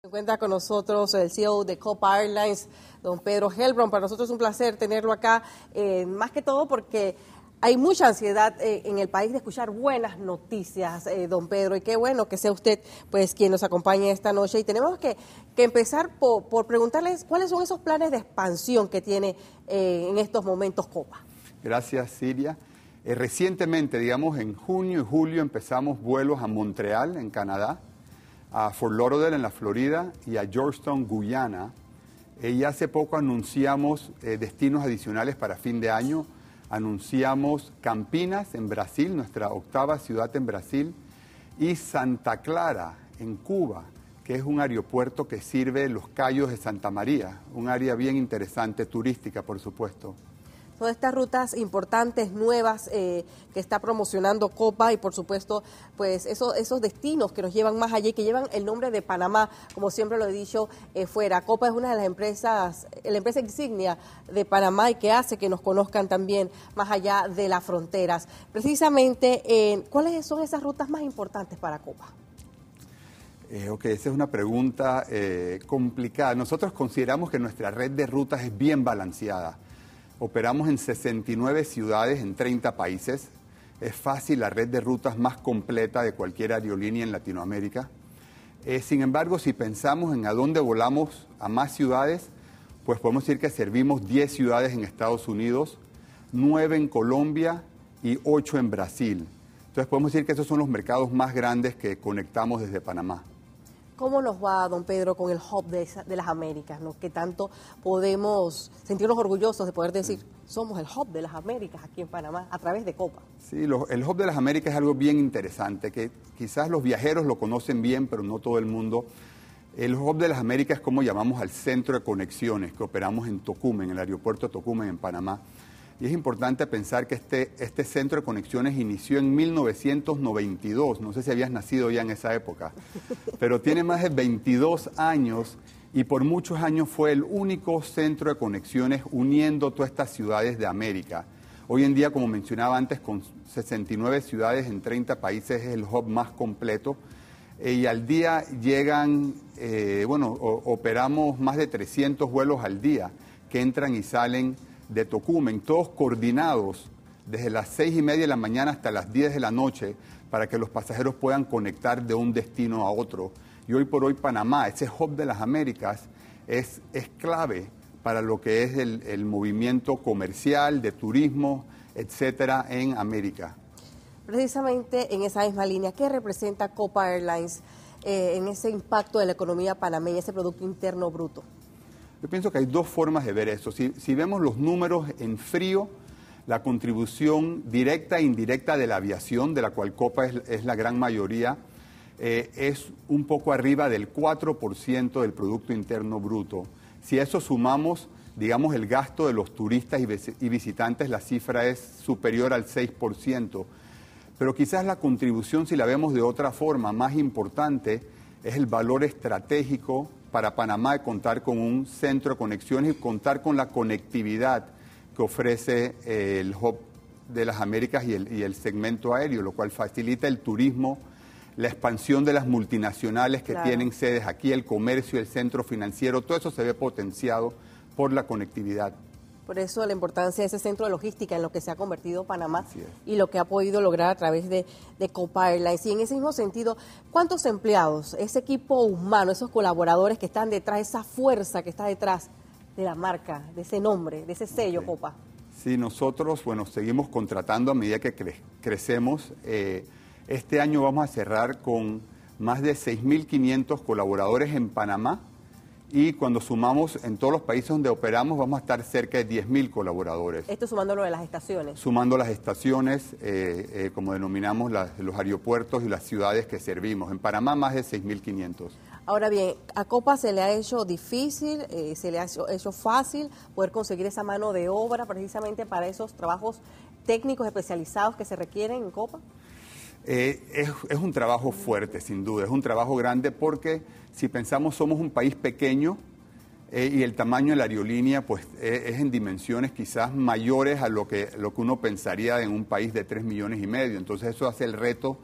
Se encuentra con nosotros el CEO de Copa Airlines, don Pedro Heilbron. Para nosotros es un placer tenerlo acá, más que todo porque hay mucha ansiedad en el país de escuchar buenas noticias, don Pedro, y qué bueno que sea usted pues quien nos acompañe esta noche. Y tenemos que empezar por preguntarles cuáles son esos planes de expansión que tiene en estos momentos Copa. Gracias, Silvia. Recientemente, digamos, en junio y julio empezamos vuelos a Montreal, en Canadá, a Fort Lauderdale en la Florida y a Georgetown, Guyana. Y hace poco anunciamos destinos adicionales para fin de año. Anunciamos Campinas en Brasil, nuestra octava ciudad en Brasil, y Santa Clara en Cuba, que es un aeropuerto que sirve los cayos de Santa María, un área bien interesante, turística, por supuesto. Todas estas rutas importantes, nuevas, que está promocionando Copa y, por supuesto, pues esos destinos que nos llevan más allá y que llevan el nombre de Panamá, como siempre lo he dicho, fuera. Copa es una de las empresas, la empresa insignia de Panamá y que hace que nos conozcan también más allá de las fronteras. Precisamente, ¿cuáles son esas rutas más importantes para Copa? Ok, esa es una pregunta complicada. Nosotros consideramos que nuestra red de rutas es bien balanceada. Operamos en 69 ciudades, en 30 países. Es fácil la red de rutas más completa de cualquier aerolínea en Latinoamérica. Sin embargo, si pensamos en a dónde volamos a más ciudades, pues podemos decir que servimos 10 ciudades en Estados Unidos, 9 en Colombia y 8 en Brasil. Entonces podemos decir que esos son los mercados más grandes que conectamos desde Panamá. ¿Cómo nos va, don Pedro, con el Hub de las Américas, ¿no? Que tanto podemos sentirnos orgullosos de poder decir, somos el Hub de las Américas aquí en Panamá, a través de Copa? Sí, el Hub de las Américas es algo bien interesante, que quizás los viajeros lo conocen bien, pero no todo el mundo. El Hub de las Américas es como llamamos al centro de conexiones que operamos en Tocumen, en el aeropuerto de Tocumen, en Panamá. Y es importante pensar que este centro de conexiones inició en 1992. No sé si habías nacido ya en esa época, pero tiene más de 22 años y por muchos años fue el único centro de conexiones uniendo todas estas ciudades de América. Hoy en día, como mencionaba antes, con 69 ciudades en 30 países es el hub más completo. Y al día llegan, operamos más de 300 vuelos al día que entran y salen de Tocumen, todos coordinados desde las 6:30 de la mañana hasta las 10 de la noche para que los pasajeros puedan conectar de un destino a otro. Y hoy por hoy Panamá, ese hub de las Américas, es clave para lo que es el movimiento comercial, de turismo, etcétera, en América. Precisamente en esa misma línea, ¿qué representa Copa Airlines en ese impacto de la economía panameña, ese Producto Interno Bruto? Yo pienso que hay dos formas de ver eso. Si vemos los números en frío, la contribución directa e indirecta de la aviación, de la cual Copa es la gran mayoría, es un poco arriba del 4% del Producto Interno Bruto. Si a eso sumamos, digamos, el gasto de los turistas y visitantes, la cifra es superior al 6%. Pero quizás la contribución, si la vemos de otra forma, más importante, es el valor estratégico para Panamá de contar con un centro de conexiones y contar con la conectividad que ofrece el Hub de las Américas y el segmento aéreo, lo cual facilita el turismo, la expansión de las multinacionales que tienen sedes aquí, el comercio, el centro financiero, todo eso se ve potenciado por la conectividad. Por eso la importancia de ese centro de logística en lo que se ha convertido Panamá y lo que ha podido lograr a través de Copa Airlines. Y en ese mismo sentido, ¿cuántos empleados, ese equipo humano, esos colaboradores que están detrás, esa fuerza que está detrás de la marca, de ese nombre, de ese sello Copa? Sí, nosotros, seguimos contratando a medida que crecemos. Este año vamos a cerrar con más de 6.500 colaboradores en Panamá. Y cuando sumamos en todos los países donde operamos, vamos a estar cerca de 10.000 colaboradores. Esto sumando lo de las estaciones. Sumando las estaciones, como denominamos los aeropuertos y las ciudades que servimos. En Panamá, más de 6.500. Ahora bien, a Copa se le ha hecho difícil, se le ha hecho fácil poder conseguir esa mano de obra precisamente para esos trabajos técnicos especializados que se requieren en Copa. Es un trabajo fuerte, sin duda, es un trabajo grande porque si pensamos somos un país pequeño y el tamaño de la aerolínea pues es en dimensiones quizás mayores a lo que uno pensaría en un país de 3,5 millones. Entonces eso hace el reto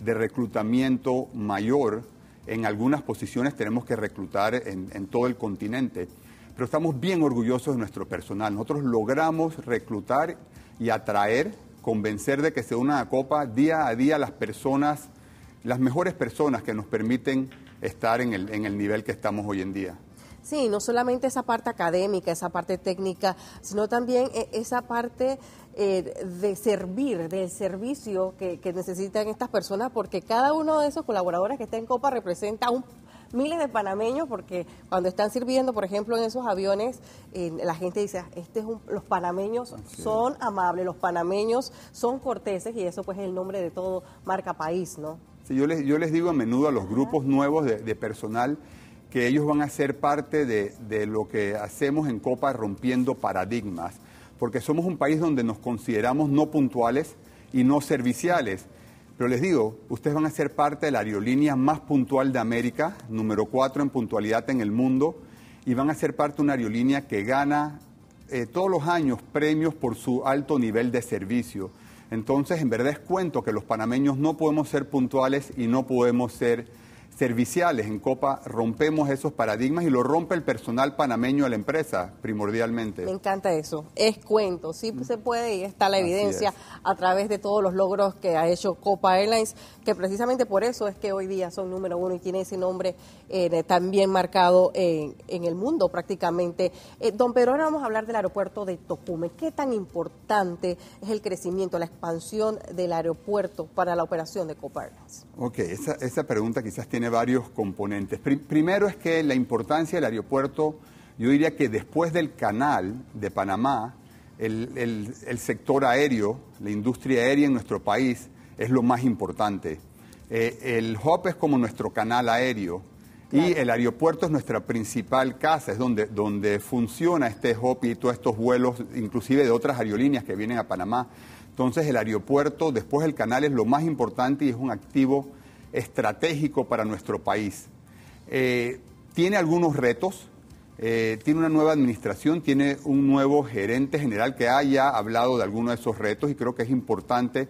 de reclutamiento mayor En algunas posiciones tenemos que reclutar en todo el continente, pero estamos bien orgullosos de nuestro personal. Nosotros logramos reclutar y atraer, convencer de que se unan a Copa día a día las personas, las mejores personas que nos permiten estar en el nivel que estamos hoy en día. Sí, no solamente esa parte académica, esa parte técnica, sino también esa parte de servir, del servicio que necesitan estas personas, porque cada uno de esos colaboradores que está en Copa representa miles de panameños, porque cuando están sirviendo, por ejemplo, en esos aviones, la gente dice, los panameños son amables, los panameños son corteses, y eso pues es el nombre de todo, marca país, ¿no? Sí, yo les digo a menudo a los grupos nuevos de personal, que ellos van a ser parte de lo que hacemos en Copa rompiendo paradigmas, porque somos un país donde nos consideramos no puntuales y no serviciales. Pero les digo, ustedes van a ser parte de la aerolínea más puntual de América, número 4 en puntualidad en el mundo, y van a ser parte de una aerolínea que gana todos los años premios por su alto nivel de servicio. Entonces, en verdad es cuento que los panameños no podemos ser puntuales y no podemos ser serviciales. En Copa rompemos esos paradigmas y lo rompe el personal panameño de la empresa, primordialmente. Me encanta eso, es cuento, sí se puede, y está la evidencia a través de todos los logros que ha hecho Copa Airlines, que precisamente por eso es que hoy día son número 1 y tiene ese nombre también marcado en el mundo prácticamente. Don Pedro, ahora vamos a hablar del aeropuerto de Tocumen. ¿Qué tan importante es el crecimiento, la expansión del aeropuerto para la operación de Copa Airlines? Ok, esa pregunta quizás tiene varios componentes. Primero es que la importancia del aeropuerto, yo diría que después del canal de Panamá, el sector aéreo, la industria aérea en nuestro país es lo más importante. El hub es como nuestro canal aéreo, claro, y el aeropuerto es nuestra principal casa, es donde funciona este hub y todos estos vuelos, inclusive de otras aerolíneas que vienen a Panamá. Entonces el aeropuerto, después del canal, es lo más importante y es un activo estratégico para nuestro país. Tiene algunos retos, tiene una nueva administración, tiene un nuevo gerente general que haya hablado de alguno de esos retos, y creo que es importante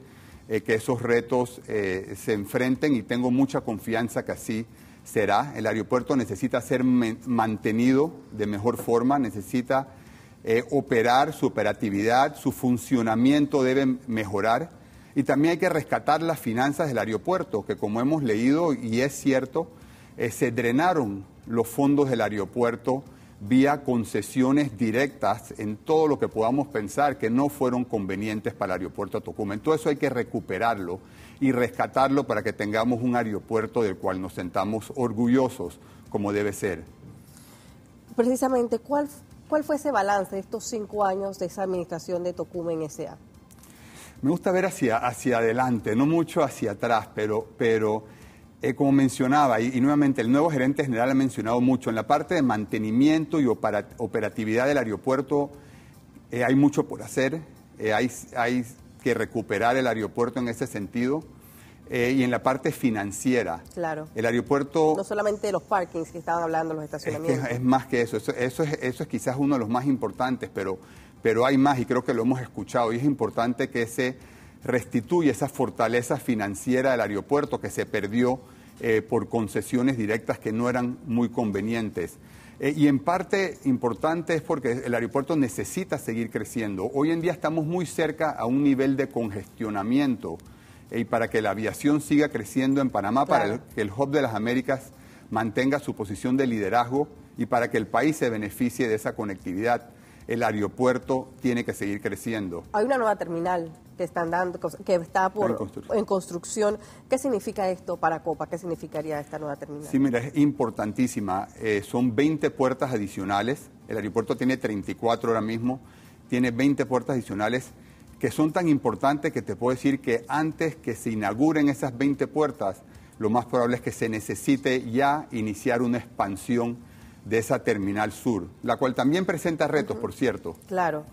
que esos retos se enfrenten, y tengo mucha confianza que así será. El aeropuerto necesita ser mantenido de mejor forma, necesita operar, su operatividad, su funcionamiento debe mejorar. Y también hay que rescatar las finanzas del aeropuerto, que como hemos leído, y es cierto, se drenaron los fondos del aeropuerto vía concesiones directas en todo lo que podamos pensar que no fueron convenientes para el aeropuerto de Tocumen. Todo eso hay que recuperarlo y rescatarlo para que tengamos un aeropuerto del cual nos sentamos orgullosos, como debe ser. Precisamente, ¿cuál fue ese balance de estos 5 años de esa administración de Tocumen S.A.? Me gusta ver hacia adelante, no mucho hacia atrás, pero como mencionaba, y nuevamente el nuevo gerente general ha mencionado mucho, en la parte de mantenimiento y operatividad del aeropuerto hay mucho por hacer, hay que recuperar el aeropuerto en ese sentido. Y en la parte financiera. Claro. El aeropuerto. No solamente los parkings que estaban hablando, los estacionamientos. Es más que eso. Eso es quizás uno de los más importantes, pero hay más, y creo que lo hemos escuchado. Y es importante que se restituya esa fortaleza financiera del aeropuerto que se perdió por concesiones directas que no eran muy convenientes. Y en parte importante es porque el aeropuerto necesita seguir creciendo. Hoy en día estamos muy cerca a un nivel de congestionamiento. Y para que la aviación siga creciendo en Panamá, claro, para que el Hub de las Américas mantenga su posición de liderazgo y para que el país se beneficie de esa conectividad, el aeropuerto tiene que seguir creciendo. Hay una nueva terminal que están dando, que está en construcción. ¿Qué significa esto para Copa? ¿Qué significaría esta nueva terminal? Sí, mira, es importantísima. Son 20 puertas adicionales. El aeropuerto tiene 34 ahora mismo. Tiene 20 puertas adicionales, que son tan importantes que te puedo decir que antes que se inauguren esas 20 puertas, lo más probable es que se necesite ya iniciar una expansión de esa terminal sur, la cual también presenta retos, por cierto. Claro.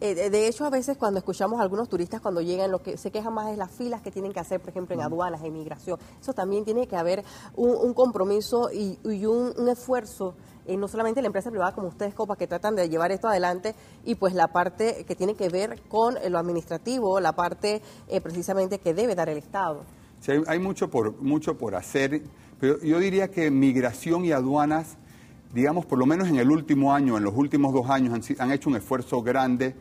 De hecho, a veces cuando escuchamos a algunos turistas cuando llegan, lo que se quejan más es las filas que tienen que hacer, por ejemplo, en aduanas, en migración. Eso también tiene que haber un compromiso y un esfuerzo, no solamente la empresa privada como ustedes, Copa, que tratan de llevar esto adelante, y pues la parte que tiene que ver con lo administrativo, la parte precisamente que debe dar el Estado. Sí, hay mucho por hacer, Pero yo diría que migración y aduanas, digamos, por lo menos en el último año, en los últimos 2 años, han hecho un esfuerzo grande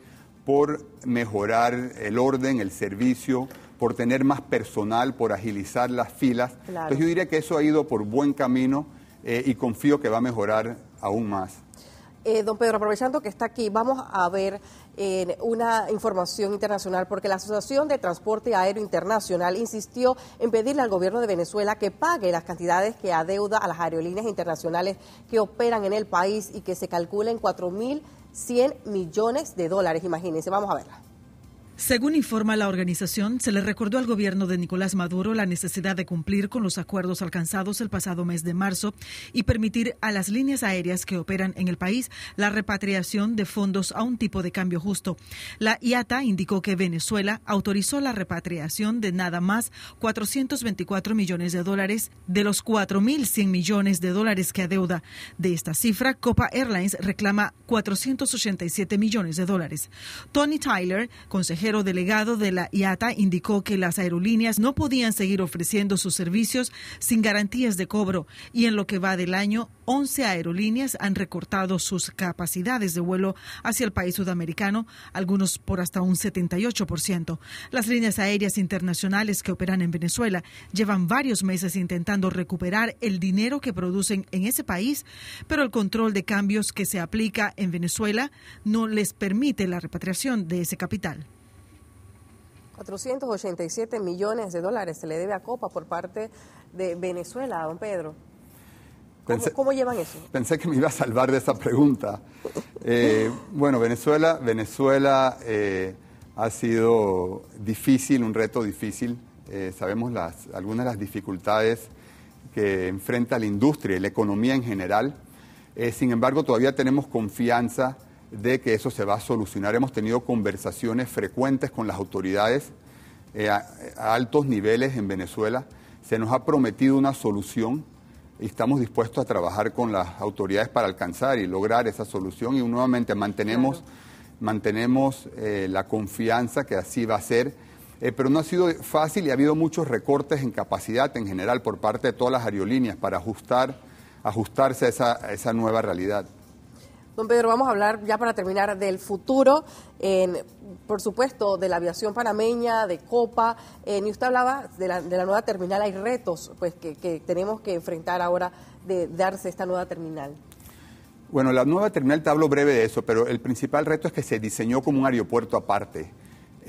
por mejorar el orden, el servicio, por tener más personal, por agilizar las filas. Claro. Entonces yo diría que eso ha ido por buen camino y confío que va a mejorar aún más. Don Pedro, aprovechando que está aquí, vamos a ver una información internacional, porque la Asociación de Transporte Aéreo Internacional insistió en pedirle al gobierno de Venezuela que pague las cantidades que adeuda a las aerolíneas internacionales que operan en el país y que se calculen 4.100 millones de dólares. Imagínense, vamos a verla. Según informa la organización, se le recordó al gobierno de Nicolás Maduro la necesidad de cumplir con los acuerdos alcanzados el pasado mes de marzo y permitir a las líneas aéreas que operan en el país la repatriación de fondos a un tipo de cambio justo. La IATA indicó que Venezuela autorizó la repatriación de nada más 424 millones de dólares de los 4.100 millones de dólares que adeuda. De esta cifra, Copa Airlines reclama 487 millones de dólares. Tony Tyler, consejero delegado de la IATA, indicó que las aerolíneas no podían seguir ofreciendo sus servicios sin garantías de cobro y en lo que va del año, 11 aerolíneas han recortado sus capacidades de vuelo hacia el país sudamericano, algunos por hasta un 78%. Las líneas aéreas internacionales que operan en Venezuela llevan varios meses intentando recuperar el dinero que producen en ese país, pero el control de cambios que se aplica en Venezuela no les permite la repatriación de ese capital. 487 millones de dólares se le debe a Copa por parte de Venezuela, don Pedro. ¿Cómo llevan eso? Pensé que me iba a salvar de esa pregunta. Bueno, Venezuela ha sido difícil, un reto difícil. Sabemos algunas de las dificultades que enfrenta la industria y la economía en general. Sin embargo, todavía tenemos confianza de que eso se va a solucionar. Hemos tenido conversaciones frecuentes con las autoridades a altos niveles en Venezuela. Se nos ha prometido una solución y estamos dispuestos a trabajar con las autoridades para alcanzar y lograr esa solución. Y nuevamente mantenemos la confianza que así va a ser. Pero no ha sido fácil y ha habido muchos recortes en capacidad en general por parte de todas las aerolíneas para ajustarse a esa nueva realidad. Don Pedro, vamos a hablar ya para terminar del futuro, por supuesto, de la aviación panameña, de Copa. Y usted hablaba de la nueva terminal. Hay retos pues, que tenemos que enfrentar ahora de darse esta nueva terminal. Bueno, la nueva terminal, te hablo breve de eso, pero el principal reto es que se diseñó como un aeropuerto aparte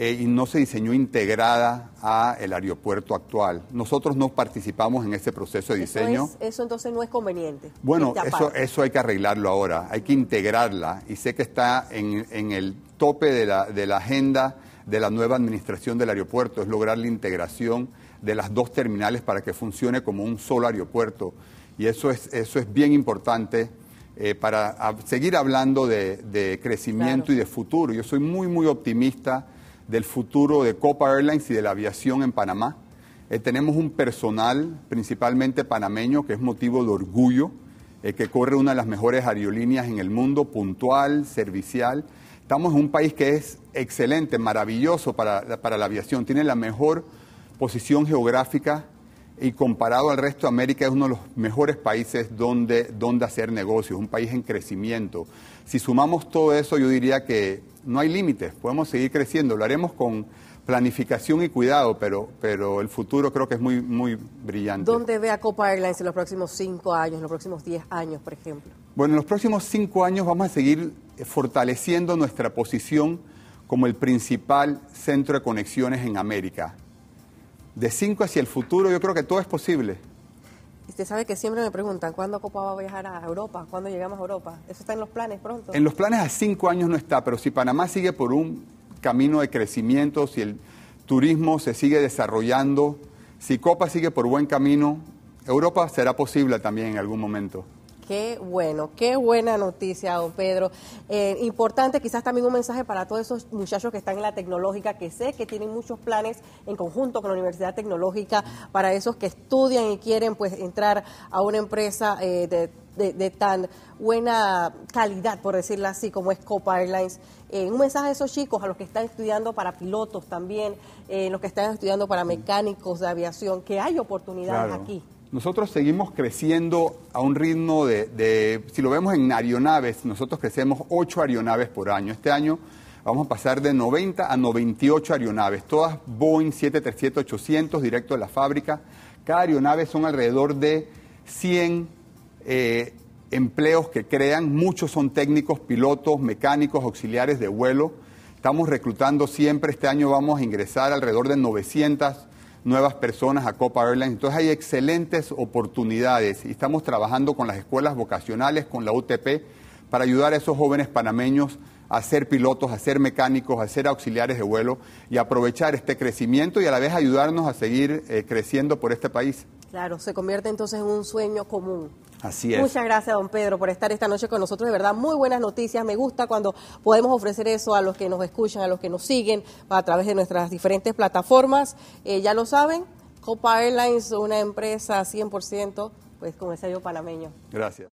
y no se diseñó integrada al aeropuerto actual. Nosotros no participamos en ese proceso de diseño. Eso entonces no es conveniente. Bueno, eso hay que arreglarlo ahora, hay que integrarla y sé que está en el tope de la agenda de la nueva administración del aeropuerto, es lograr la integración de las dos terminales para que funcione como un solo aeropuerto y eso es bien importante para seguir hablando de crecimiento claro. Y de futuro. Yo soy muy, muy optimista del futuro de Copa Airlines y de la aviación en Panamá. Tenemos un personal, principalmente panameño, que es motivo de orgullo, que corre una de las mejores aerolíneas en el mundo, puntual, servicial. Estamos en un país que es excelente, maravilloso para la aviación. Tiene la mejor posición geográfica y comparado al resto de América es uno de los mejores países donde hacer negocios, un país en crecimiento. Si sumamos todo eso, yo diría que no hay límites, podemos seguir creciendo, lo haremos con planificación y cuidado, pero el futuro creo que es muy, muy brillante. ¿Dónde ve a Copa Airlines en los próximos 5 años, en los próximos 10 años, por ejemplo? Bueno, en los próximos 5 años vamos a seguir fortaleciendo nuestra posición como el principal centro de conexiones en América. De 5 hacia el futuro, yo creo que todo es posible. Y usted sabe que siempre me preguntan, ¿cuándo Copa va a viajar a Europa? ¿Cuándo llegamos a Europa? ¿Eso está en los planes pronto? En los planes a 5 años no está, pero si Panamá sigue por un camino de crecimiento, si el turismo se sigue desarrollando, si Copa sigue por buen camino, Europa será posible también en algún momento. Qué bueno, qué buena noticia, don Pedro. Importante, quizás también un mensaje para todos esos muchachos que están en la tecnológica, que sé que tienen muchos planes en conjunto con la Universidad Tecnológica, para esos que estudian y quieren pues entrar a una empresa de tan buena calidad, por decirlo así, como es Copa Airlines. Un mensaje a esos chicos, a los que están estudiando para pilotos también, los que están estudiando para mecánicos de aviación, que hay oportunidades claro. Aquí. Nosotros seguimos creciendo a un ritmo de si lo vemos en aeronaves, nosotros crecemos 8 aeronaves por año. Este año vamos a pasar de 90 a 98 aeronaves, todas Boeing 737-800 directo de la fábrica. Cada aeronave son alrededor de 100 empleos que crean. Muchos son técnicos, pilotos, mecánicos, auxiliares de vuelo. Estamos reclutando siempre. Este año vamos a ingresar alrededor de 900 nuevas personas a Copa Airlines. Entonces hay excelentes oportunidades y estamos trabajando con las escuelas vocacionales, con la UTP, para ayudar a esos jóvenes panameños a ser pilotos, a ser mecánicos, a ser auxiliares de vuelo y aprovechar este crecimiento y a la vez ayudarnos a seguir creciendo por este país. Claro, se convierte entonces en un sueño común. Así es. Muchas gracias, don Pedro, por estar esta noche con nosotros. De verdad, muy buenas noticias. Me gusta cuando podemos ofrecer eso a los que nos escuchan, a los que nos siguen a través de nuestras diferentes plataformas. Ya lo saben, Copa Airlines, una empresa 100%, pues como decía yo, panameño. Gracias.